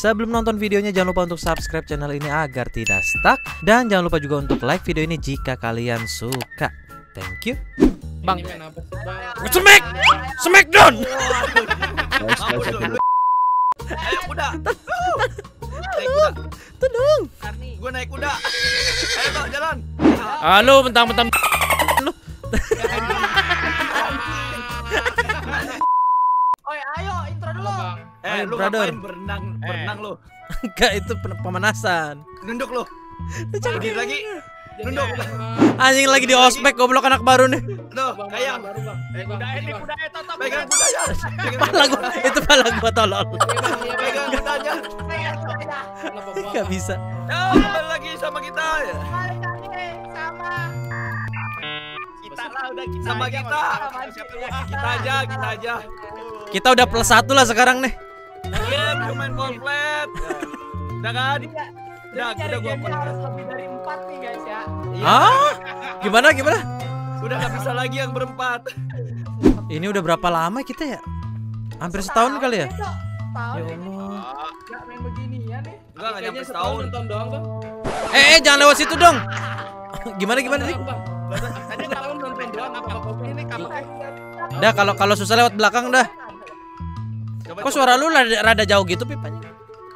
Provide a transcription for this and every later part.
Sebelum nonton videonya, jangan lupa untuk subscribe channel ini agar tidak stuck. Dan jangan lupa juga untuk like video ini jika kalian suka. Thank you. Bang, Smackdown. Ayo kuda. Tenung. Gue naik kuda. Ayo bang, jalan. Halo, mentang-mentang lu. Oi, ayo intro dulu. Lu ngapain berenang lu? Enggak, itu pemanasan. Nunduk lu. Berdiri lagi. Nunduk. Anjing lagi di ospek goblok anak baru nih. Aduh, kayak baru bang. Kuda totop. Pegang kudanya. Pala gua, itu pala gua tolol. Pegang kudanya. Enggak bisa. Kembali lagi sama kita. Sama kita aja. Kita udah +1 lah sekarang nih. Iya, belum main komplet. Udah kan? Udah gua harus lebih dari 4 nih guys ya. Hah? Gimana? Udah gak bisa lagi yang berempat. Ini udah berapa lama kita ya? Hampir setahun kali ya? Ya Allah. Gak main begini ya nih. Enggak nyampe setahun. Jangan lewat situ dong. Gimana nih? Tadi tahun nonton doang apa-apa ini kapan? Dah kalau susah lewat belakang dah. Kok suara lu rada jauh gitu pipanya?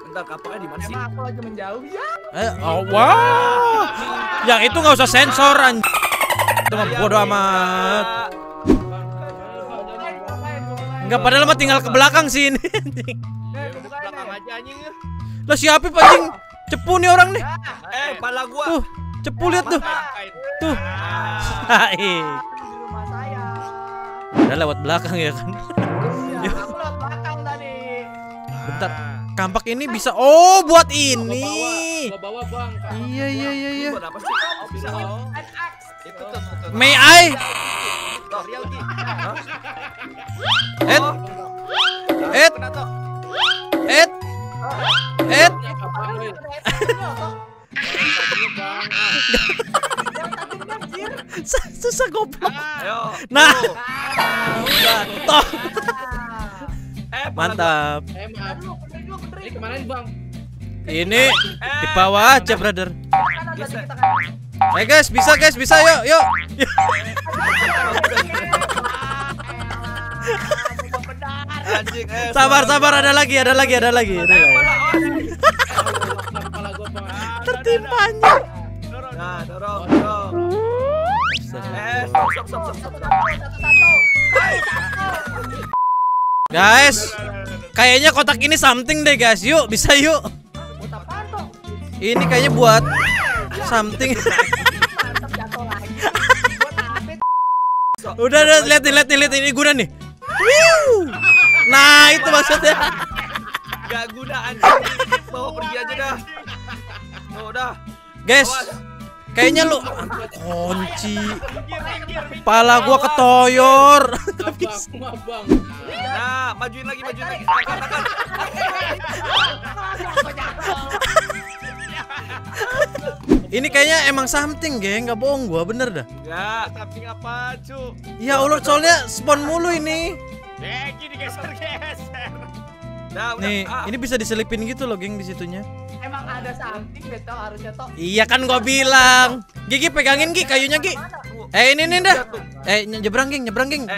Bentar, kapaknya di mana sih? Aku lagi menjauh ya. Wow. Yang itu enggak usah sensor anjing. Itu mah bodo amat. Enggak padahal mah tinggal ke belakang sih ini anjing. Ke belakang aja anjing. Lah siapa anjing? Cepu nih orang nih. Kepala gua. Cepu lihat tuh. Tuh. Udah lewat belakang ya kan. Ya, aku lewat belakang tadi. Bentar. Kampak ini bisa buat ini. Gua bawa Bang. Iya. May I? Et. Susah goblok. Nah. Mantap. Ini kemarin Bang. Ini di bawah aja, brother. Guys, bisa yuk. Sabar, ada lagi. Tertimpanya. Nah, dorong. Guys, kayaknya kotak ini something deh guys. Yuk, bisa yuk. Ini kayaknya buat something. Udah lihat ini guna nih. Nah, itu maksudnya. Gak guna anjing. Bawa pergi aja dah. Udah. Guys, kayaknya lu kunci. Kepala gua ketoyor. Bang. Nah, majuin lagi. Ini kayaknya emang something, geng. Enggak bohong gua, bener dah. Enggak, something apa, cu? Ya Allah, soalnya spawn mulu ini. Gini digeser-geser. Nah, nih, ini bisa diselipin gitu loh, geng, di situnya. Emang ada something beto harusnya toh. Iya kan gua bilang. Gigi pegangin Gi kayunya Gi. Ini dah. Nyebrang geng.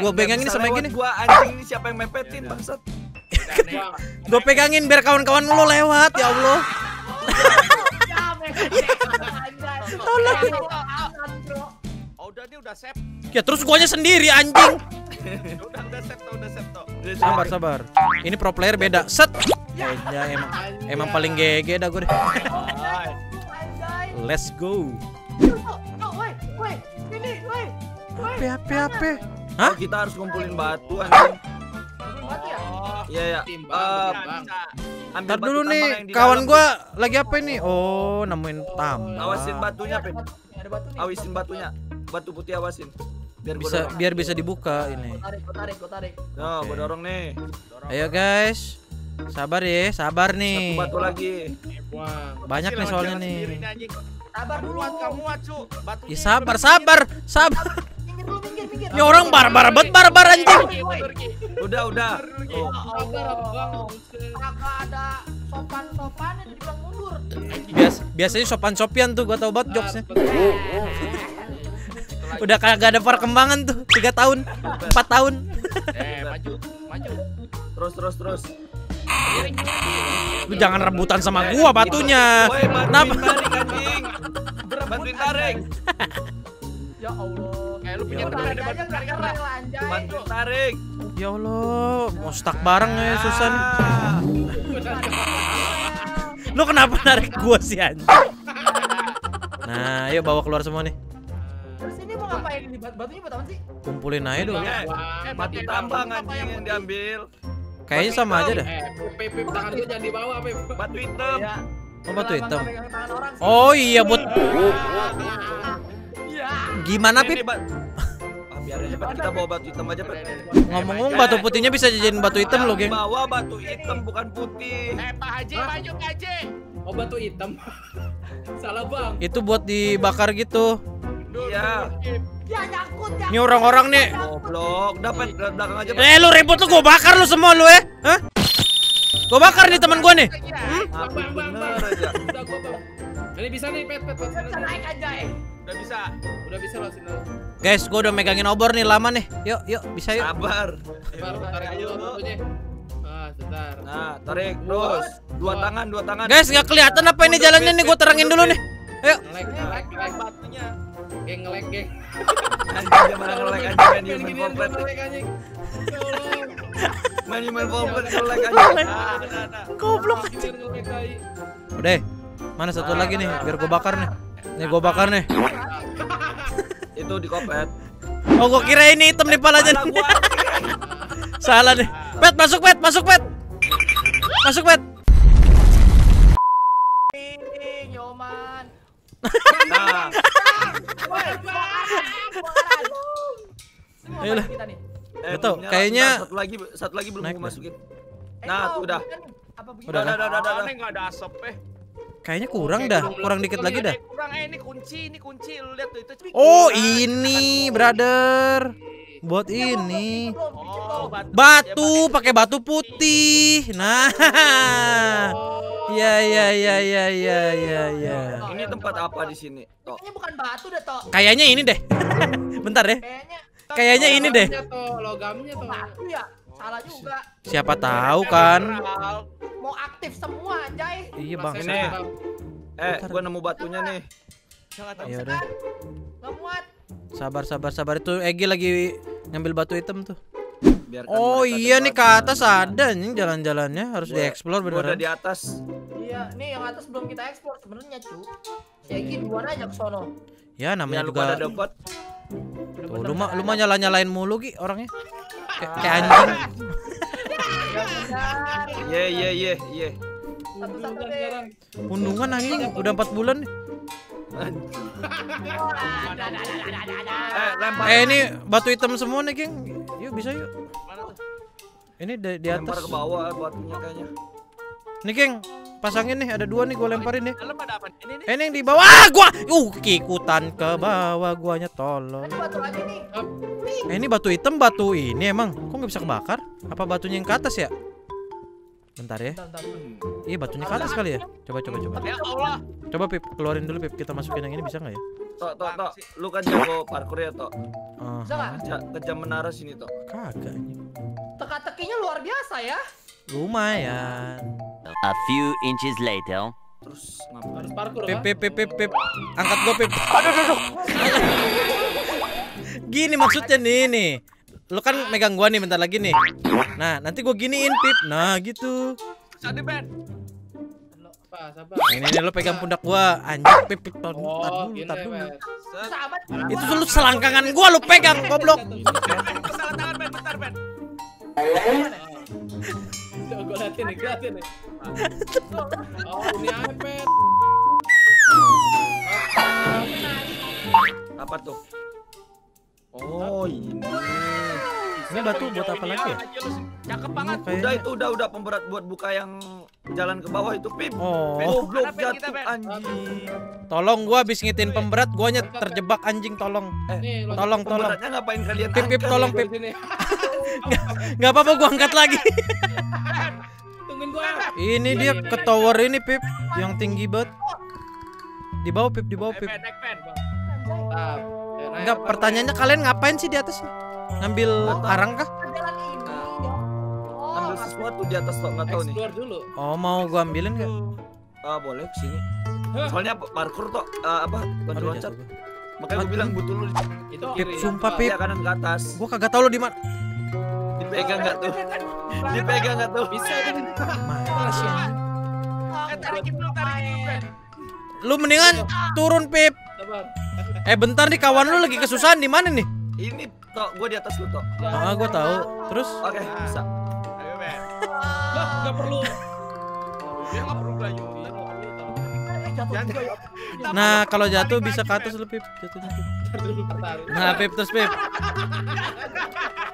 Gua pegangin sama gini. Gua anjing ini siapa yang mepetin bangsat. Gua pegangin biar kawan-kawan lu lewat ya Allah. Tolong. Udah sep. Ya terus guanya sendiri anjing. Udah sep toh. Sabar. Ini pro player beda. Set. Kayaknya emang paling GG dah gue deh. Let's go. Ape. Hah? Kita harus ngumpulin batu anjing. Iya. Ntar dulu nih, kawan gua lagi apa ini? Oh, nemuin tam. Awasin batunya, Pe. Awasin batunya. Batu putih awasin. Biar bisa dibuka ini. Tarik. Nah, gua dorong nih. Ayo guys. Sabar nih. Satu batu lagi. Banyak nih soalnya nih. Sabar dulu kamu, Acu. Ya sabar. Ya orang barbar anjing. Udah. Enggak ada. sopan-sopan itu dibilang mundur. Biasanya sopan-sopian tuh, gua tau banget jokesnya. Udah kagak ada perkembangan tuh, 3 tahun, 4 tahun. Maju. Terus. Lu jangan rebutan sama gua batunya. Kenapa? Bantuin tarik. Ya Allah. Lu punya tarik aja tarik lanjai. Bantuin tarik. Ya Allah, mau stuck bareng ya Susan. Lu kenapa narik gua sih anjing? Nah, ayo bawa keluar semua nih. Terus ini mau ngapain ini? Batunya buat apa sih? Kumpulin aja dulu. Batu tambang anjing yang diambil. Kayaknya sama aja dah. Pip tangan lu jangan dibawa, Pip. Batu hitam. Oh, batu hitam. Oh iya buat. Gimana, Pip? Biar aja kita bawa batu hitam aja, Pip. Ngomong-ngomong batu putihnya bisa jadiin batu hitam lo, geng. Bawa batu hitam bukan putih. Pak Haji, maju Pak Haji. Oh, batu hitam. Salah, Bang. Itu buat dibakar gitu. Iya. Ya nyangkut. Ini orang-orang nih. Goblok, dapat belakang aja. Lu ribut lu, gua bakar lu semua lu ya. Hah? Gua bakar nih teman gua nih. Bang. Udah gua, Bang. Ini bisa nih pet. Naik aja, Udah bisa lo sini. Guys, gua udah megangin obor nih lama nih. Yuk, bisa yuk. Sabar, tarik aja batunya. Ah, sebentar. Nah, tarik terus. Dua tangan. Guys, enggak kelihatan apa ini jalannya nih, gua terangin dulu nih. Ayo. Naik batunya. Geng. Anjing malah ngelag anjing main komplek anjing. Main komplek ngelag anjing. Goblok anjing. Udah. Mana satu lagi nih biar gua bakar nih. Itu di kopet. Oh, gua kira ini hitam nih palanya. Salah nih. Pet, masuk pet. Nyoman. Nah. Ayolah. Betul. Kayaknya satu lagi belum gua masukin. Nah, tuh udah. Udah. Enggak ada asap. Kayaknya kurang dikit lagi dah. Kurang ini kunci lu lihat tuh itu. Oh, ini, brother. Buat ini. Batu pakai batu putih. Nah. Ya. Ini tempat apa di sini? Ini bukan batu deh, Tok. Kayaknya ini deh. Bentar deh. Kayaknya ini deh. Logamnya tuh. Batu ya? Salah juga. Siapa tahu kan. Mau aktif semua, anjay. Iya, Bang. Ini. Gua nemu batunya nih. Ya udah. Sabar. Itu Egi lagi ngambil batu hitam tuh. Biarkan iya nih ke atas ada nih jalan-jalannya harus dieksplor beneran. Udah di atas. Iya, nih yang atas belum kita eksplor sebenarnya, Cu. Ceki duluan aja ke sono. Ya namanya ya, juga dapat. Tuh, lu mah nyala-nyalain mulu Ki orangnya. Kayak anjing. Ye. Pundungan anjing udah 4 bulan nih. Ini batu hitam semua nih, geng. Yuk bisa yuk. Ini di atas. Lempar ke bawah batunya kayaknya. Nih, geng, pasangin nih, ada 2 nih gua lemparin nih. Ini yang di bawah. Gua ikutan ke bawah guanya tolong. Ini batu hitam, batu ini emang. Kok nggak bisa kebakar? Apa batunya yang ke atas ya? Bentar ya. Iya, batunya ke atas kali ya. Coba. Ya Allah. Coba Pip, keluarin dulu Pip. Kita masukin yang ini bisa nggak ya? Tok. Lu kan jago parkour ya, Tok. Kejam menara sini, Tok. Kagak. Teka-tekinya luar biasa ya. Lumayan. A few inches later. Terus ngapain? Parkour. Pip. Angkat gua, Pip. Aduh. Gini maksudnya nih. Lu kan megang gua nih bentar lagi nih. Nah, nanti gua giniin Pip. Nah, gitu. Sadi Ben. Ini lu pegang pundak gua. Anjing Pip. Tar dulu. Itu lu selangkangan gua lu pegang, goblok. Salah tangan Ben, bentar Ben. Gua latihan nih. Oh, ini apa? Apa tuh? Oh ini batu buat apa lagi ya? Cakep banget. Udah pemberat buat buka yang jalan ke bawah itu Pip. Goblok jatuh anjing. Tolong gua habis ngitin pemberat guanya terjebak anjing tolong. Tolong. Pemberatnya ngapain kalian? Pip tolong Pip. Enggak apa-apa gua angkat lagi. Tungguin Ini dia ke tower ini, Pip, yang tinggi banget. Di bawah, Pip, di bawah, Pip. Enggak, pertanyaannya kalian ngapain sih di atas? Ngambil arang kah? Ambil sesuatu di atas, nggak tahu nih. Oh, mau gua ambilin nggak? Ah, boleh kesini. Soalnya parkour toh apa? Loncat. Makanya gua bilang butuh lu itu. Pip, sumpah, Pip. Kanan ke atas. Gua kagak tahu lu di mana. Dipegang nggak tuh? Dipegang nggak tuh? Bisa kan? Mas ya. Lu mendingan turun, Pip. Bentar nih, kawan lu lagi kesusahan di mana nih? Ini toh, gua di atas lu toh. Ah, gua tahu. Terus? Oke, bisa. Ayo, men. Enggak perlu. Dia enggak perlu belayu. Nah, kalau jatuh bisa ke atas lu, Pip. Jatuhnya, Pip. Nah, Pip, terus, Pip.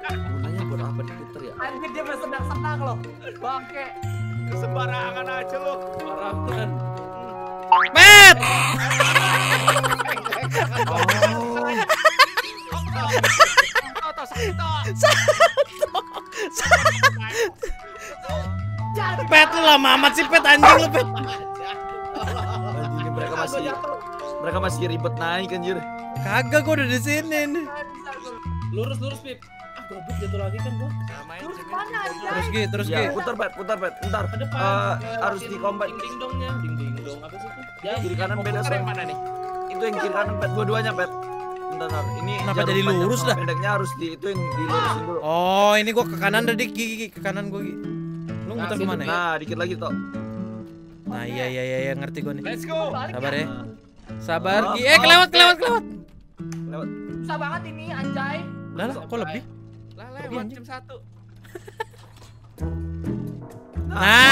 Gunanya buat apa di Twitter ya? Anjir, dia masih senang-senang loh. Bangke. Kesembarangan aja lu. Parah kan. Bet. Pet, lu lama amat sih, Pet, anjing lu, Pet. Mereka masih ribet naik, anjir. Kagak, gua udah di sini nih. Lurus, Pip. Ah, goblok, jatuh lagi kan gua. Terus, Gi. Putar, Bet. Bentar. Harus dikombat. Ding dong apa sih itu? Ya, kiri kanan beda sama mana nih? Itu yang kiri kanan, Bet. Dua-duanya, Bet. Bentar. Ini kenapa jadi lurus dah? Pendeknya harus dilurusin dulu. Oh, ini gua ke kanan tadi, Gi. Ke kanan gua, Gi. Lu muter kemana ya? Nah, dikit lagi, Tok. Nah, iya, ngerti gua nih. Let's go. Sabar ya. Sabar, Gi. Kelewat. Lewat. Susah banget ini, anjay. Lah, kok lebih? Lah, lewat jam 1. Nah.